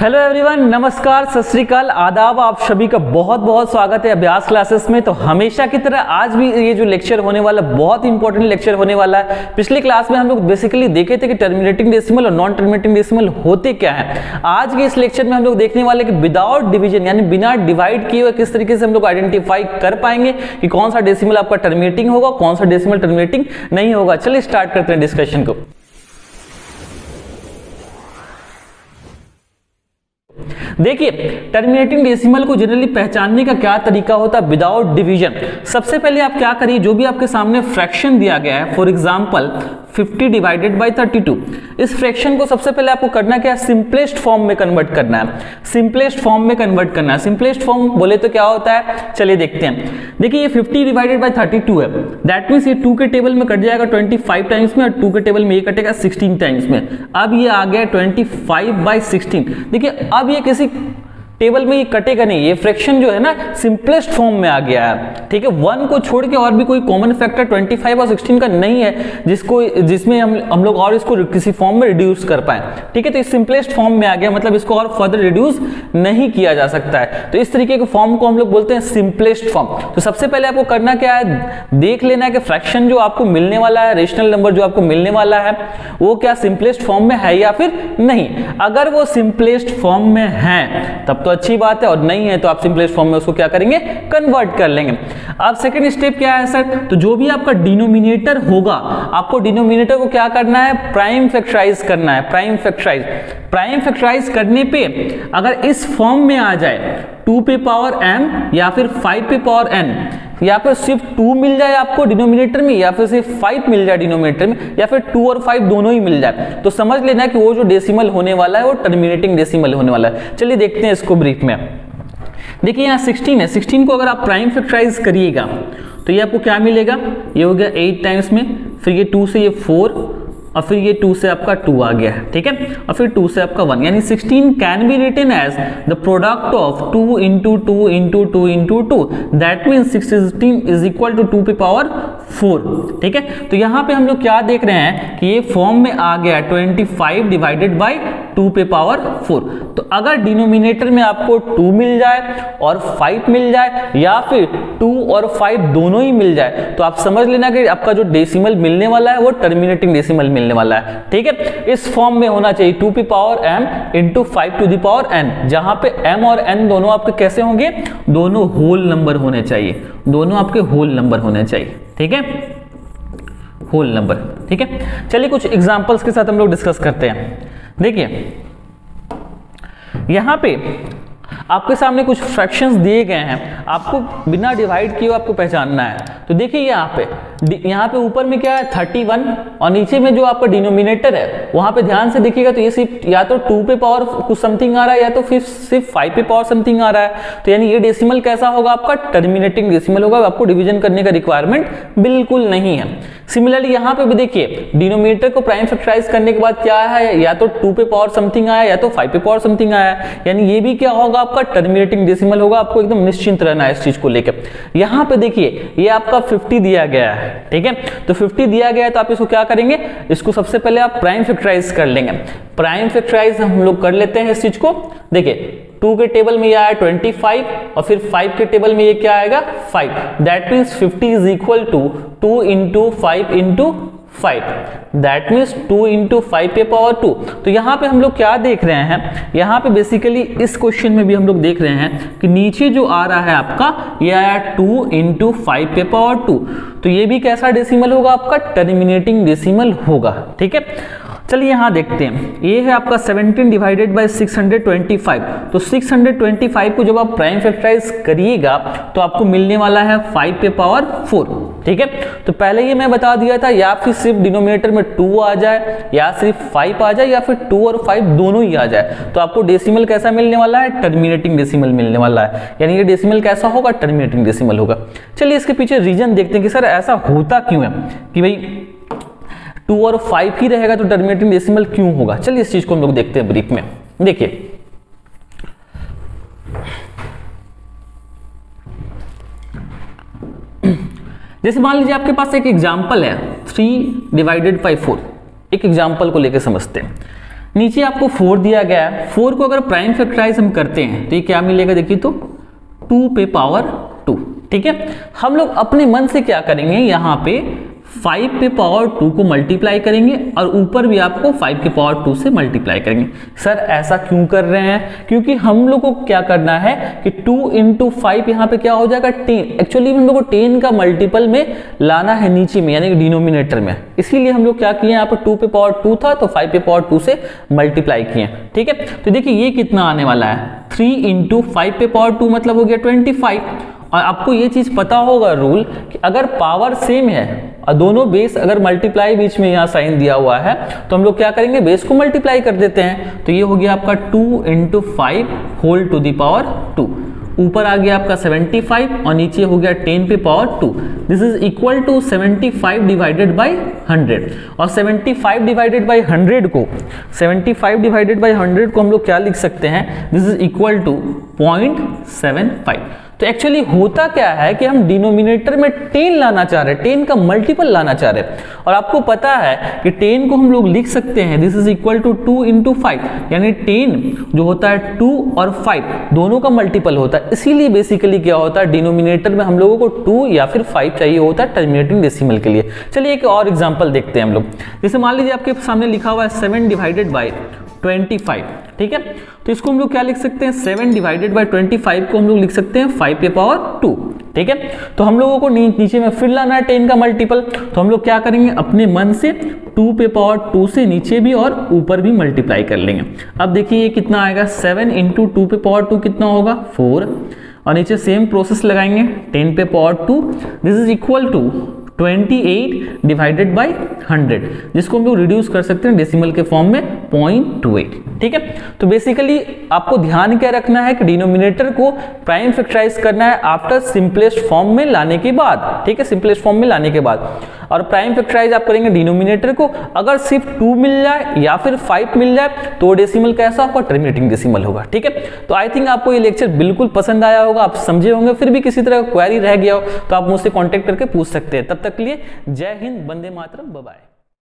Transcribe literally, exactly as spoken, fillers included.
Hello everyone, नमस्कार, सत श्री अकाल, आदाब। आप सभी का बहुत बहुत स्वागत है अभ्यास क्लासेस में। तो हमेशा की तरह आज भी ये जो लेक्चर होने वाला है बहुत इंपॉर्टेंट लेक्चर होने वाला है। पिछले क्लास में हम लोग बेसिकली देखे थे कि टर्मिनेटिंग डेसिमल और नॉन टर्मिनेटिंग डेसिमल होते क्या है। आज के इस लेक्चर में हम लोग देखने वाले कि विदाउट डिविजन यानी बिना डिवाइड किए हुए किस तरीके से हम लोग आइडेंटिफाई कर पाएंगे कि कौन सा डेसिमल आपका टर्मिनेटिंग होगा, कौन सा डेसिमल टर्मिनेटिंग नहीं होगा। चलिए स्टार्ट करते हैं डिस्कशन को। देखिए, टर्मिनेटिंग डेसिमल को जनरली पहचानने का क्या तरीका होता है विदाउट डिवीजन। सबसे पहले आप क्या करिए, जो भी आपके सामने फ्रैक्शन दिया गया है, for example fifty divided by thirty two, इस फ्रैक्शन को सबसे पहले आपको करना क्या है, सिंपलेस्ट फॉर्म में कन्वर्ट करना है। सिंपलेस्ट फॉर्म में कन्वर्ट करना है सिंपलेस्ट फॉर्म बोले तो क्या होता है, चलिए देखते हैं। देखिए, ये fifty divided by thirty two है, दैट मींस ये टू के टेबल में कट जाएगा ट्वेंटी फाइव टाइम्स में और टू के टेबल में ये कटेगा सिक्सटीन टाइम्स में। अब ये आ गया ट्वेंटी फाइव बाय सिक्सटीन। देखिए, अब ये किसी टेबल में ये कटेगा नहीं, ये फ्रैक्शन जो है ना सिंपलेस्ट फॉर्म में आ गया है। ठीक है, वन को छोड़ के और भी कोई कॉमन फैक्टर ट्वेंटी फाइव और सिक्सटीन का नहीं है जिसको जिसमें हम हम लोग और इसको किसी फॉर्म में रिड्यूस कर पाए। ठीक है, तो ये सिंपलेस्ट फॉर्म में आ गया, मतलब इसको और फर्दर रिड्यूस नहीं किया जा सकता है। तो इस तरीके के फॉर्म को हम लोग बोलते हैं सिंपलेस्ट फॉर्म। तो सबसे पहले आपको करना क्या है, देख लेना है कि फ्रैक्शन जो आपको मिलने वाला है, रेशनल नंबर जो आपको मिलने वाला है, वो क्या सिंपलेस्ट फॉर्म में है या फिर नहीं। अगर वो सिंपलेस्ट फॉर्म में है तब तो अच्छी बात है, और नहीं है तो आप सिंपलेस्ट फॉर्म में उसको क्या करेंगे, कन्वर्ट कर लेंगे। अब सेकंड स्टेप क्या है सर, तो जो भी आपका डिनोमिनेटर होगा, आपको डिनोमिनेटर को क्या करना है, प्राइम फैक्टराइज करना है। प्राइम फैक्टराइज प्राइम फैक्टराइज करने पे अगर इस फॉर्म में आ जाए टू पे पावर एम या फिर फाइव पे पावर एन, या फिर सिर्फ टू मिल जाए आपको डिनोमिनेटर में, या फिर सिर्फ फाइव मिल जाए डिनोमिनेटर में, या फिर टू और फाइव दोनों ही मिल जाए, तो समझ लेना कि वो जो डेसिमल होने वाला है वो टर्मिनेटिंग डेसिमल होने वाला है। चलिए देखते हैं इसको ब्रीफ में। देखिए, यहाँ सिक्सटीन है, सिक्सटीन को अगर आप प्राइम फैक्टराइज करिएगा तो ये आपको क्या मिलेगा, ये हो गया एट टाइम्स में, फिर ये टू से ये फोर, और फिर ये टू से आपका टू आ गया है। ठीक है, और फिर टू से आपका वन, यानी sixteen can be written as the product of two into two into two into two, that means sixteen is equal to two पे पावर फोर। ठीक है, तो यहाँ पे हम लोग क्या देख रहे हैं कि ये फॉर्म में आ गया twenty five divided by two पे पावर फोर। तो अगर डिनोमिनेटर में आपको टू मिल जाए और फाइव मिल जाए, या फिर टू और फाइव दोनों ही मिल जाए, तो आप समझ लेना कि आपका जो डेसिमल मिलने वाला है वो टर्मिनेटिंग डेसिमल मिलने वाला है। ठीक है, इस फॉर्म में होना चाहिए टू पे power M into five to the power N, जहां पे m और n दोनों आपके कैसे होंगे, दोनों होल नंबर होने चाहिए, दोनों आपके होल नंबर होने चाहिए। ठीक है, होल नंबर। ठीक है, चलिए कुछ एग्जांपल्स के साथ हम लोग डिस्कस करते हैं। देखिए, यहां पे आपके सामने कुछ फ्रैक्शंस दिए गए हैं, आपको बिना डिवाइड किए आपको पहचानना है। तो देखिए, यहाँ पे यहाँ पे ऊपर में क्या है थर्टी वन, और नीचे में जो आपका डिनोमिनेटर है वहां पे ध्यान से देखिएगा तो ये सिर्फ या तो टू पे पावर कुछ समथिंग आ रहा है, या तो फिर सिर्फ फाइव पे पावर समथिंग आ रहा है। तो यानी ये डेसिमल कैसा होगा, आपका टर्मिनेटिंग डेसिमल होगा, आपको डिविजन करने का रिक्वायरमेंट बिल्कुल नहीं है। सिमिलरली यहाँ पे भी देखिए, डिनोमिनेटर को प्राइम फैक्टराइज करने के बाद क्या है, या तो टू पे पावर समथिंग आया, या तो फाइव पे पावर समथिंग आया, यानी ये भी क्या होगा, आपका टर्मिनेटिंग डेसिमल होगा। आपको एकदम निश्चिंत रहना है इस चीज को लेकर। यहाँ पे देखिए, ये आपका फिफ्टी दिया गया है। ठीक है, तो फिफ्टी दिया गया है, तो आप इसको क्या करेंगे, इसको सबसे पहले आप प्राइम फैक्टराइज कर लेंगे। प्राइम फैक्टराइज हम लोग कर लेते हैं इस चीज को। देखिए, टू के टेबल में ये आया ट्वेंटी फाइव, और फिर फाइव के टेबल में ये क्या आएगा, five, that means fifty is equal to two into five into five, that means two into five पे पावर टू। तो यहाँ पे हम लोग क्या देख रहे हैं, यहाँ पे बेसिकली इस क्वेश्चन में भी हम लोग देख रहे हैं कि नीचे जो आ रहा है आपका, ये आया टू इंटू फाइव पे पावर टू, तो ये भी कैसा डेसिमल होगा, आपका टर्मिनेटिंग डेसिमल होगा। ठीक है, चलिए यहाँ देखते हैं। ये है आपका seventeen divided by six hundred twenty five, तो सिक्स हंड्रेड ट्वेंटी फाइव को जब आप प्राइम फैक्टराइज करिएगा तो आपको मिलने वाला है फाइव पे पावर फोर। ठीक है, तो पहले ये मैं बता दिया था, या फिर सिर्फ डिनोमिनेटर में टू आ जाए, या सिर्फ फाइव आ जाए, या फिर टू और फाइव दोनों ही आ जाए, तो आपको डेसिमल कैसा मिलने वाला है, टर्मिनेटिंग डेसिमल मिलने वाला है। यानी ये डेसिमल कैसा होगा, टर्मिनेटिंग डेसिमल होगा। चलिए इसके पीछे रीजन देखते हैं कि सर ऐसा होता क्यों है कि भाई टू और फाइव ही रहेगा तो टर्मिनेटिंग डेसिमल क्यों होगा। चलिए इस चीज को हम लोग देखते हैं ब्रीफ में। देखिए, जैसे मान लीजिए आपके पास एक एग्जांपल है थ्री डिवाइडेड बाई फोर, एक एग्जांपल को लेकर समझते हैं। नीचे आपको फोर दिया गया है, फोर को अगर प्राइम फैक्टराइज हम करते हैं तो ये क्या मिलेगा, देखिए तो टू पे पावर टू। ठीक है, हम लोग अपने मन से क्या करेंगे, यहाँ पे फाइव पे पावर टू को मल्टीप्लाई करेंगे और ऊपर भी आपको फाइव के पावर टू से मल्टीप्लाई करेंगे। सर ऐसा क्यों कर रहे हैं, क्योंकि हम लोग को क्या करना है कि टू इंटू फाइव यहाँ पे क्या हो जाएगा टेन, एक्चुअली हम लोग को टेन का मल्टीपल में लाना है नीचे में, यानी कि डिनोमिनेटर में, इसीलिए हम लोग क्या किए यहाँ पर टू पे पावर टू था तो फाइव पे पावर टू से मल्टीप्लाई किए। ठीक है, तो देखिए ये कितना आने वाला है, थ्री इंटू फाइव पे पावर टू मतलब हो गया ट्वेंटी फाइव। और आपको ये चीज पता होगा रूल कि अगर पावर सेम है और दोनों बेस अगर मल्टीप्लाई बीच में यहाँ साइन दिया हुआ है तो हम लोग क्या करेंगे, बेस को मल्टीप्लाई कर देते हैं। तो ये हो गया आपका two into five whole to the power two, ऊपर आ गया आपका सेवेंटी फाइव और नीचे हो गया टेन पे power two. This is equal to seventy five divided by hundred, और seventy five divided by hundred को seventy five divided by hundred को हम लोग क्या लिख सकते हैं, this is equal to point seven five. तो एक्चुअली होता क्या है कि हम डिनोमिनेटर में टेन लाना चाह रहे हैं, टेन का मल्टीपल लाना चाह रहे हैं, और आपको पता है कि टेन को हम लोग लिख सकते हैं this is equal to two into five, यानी टेन जो होता है टू और फाइव दोनों का मल्टीपल होता है, इसीलिए बेसिकली क्या होता है डिनोमिनेटर में हम लोगों को टू या फिर फाइव चाहिए होता है टर्मिनेटिंग डेसिमल के लिए। चलिए एक और एग्जाम्पल देखते हैं हम लोग, जैसे मान लीजिए आपके सामने लिखा हुआ है seven divided by twenty five. ठीक है, तो इसको हम लोग क्या लिख सकते हैं, seven divided by twenty five को हम लोग लिख सकते हैं फाइव पे पावर टू। ठीक है, तो हम लोगों को नीचे में फिर लाना है टेन का मल्टीपल, तो हम लोग क्या करेंगे अपने मन से टू पे पावर टू से नीचे भी और ऊपर भी मल्टीप्लाई कर लेंगे। अब देखिए ये कितना आएगा, सेवन इंटू टू पे पावर टू कितना होगा फोर, और नीचे सेम प्रोसेस लगाएंगे टेन पे power two, this is equal to twenty eight divided by hundred, जिसको हम लोग रिड्यूस कर सकते हैं डेसिमल के फॉर्म में पॉइंट टू एट। ठीक है, तो बेसिकली आपको ध्यान क्या रखना है कि डिनोमिनेटर को प्राइम फैक्टराइज करना है आफ्टर सिंपलेस्ट फॉर्म में लाने के बाद। ठीक है, सिंपलेस्ट फॉर्म में लाने के बाद, और प्राइम फैक्टराइज आप करेंगे डिनोमिनेटर को, अगर सिर्फ टू मिल जाए या फिर फाइव मिल जाए तो डेसिमल कैसा होगा, टर्मिनेटिंग डेसिमल होगा। ठीक है, तो आई थिंक आपको ये लेक्चर बिल्कुल पसंद आया होगा, आप समझे होंगे। फिर भी किसी तरह का क्वेरी रह गया हो तो आप मुझसे कॉन्टेक्ट करके पूछ सकते हैं। तब तक के लिए जय हिंद, वंदे मातरम, बाय बाय।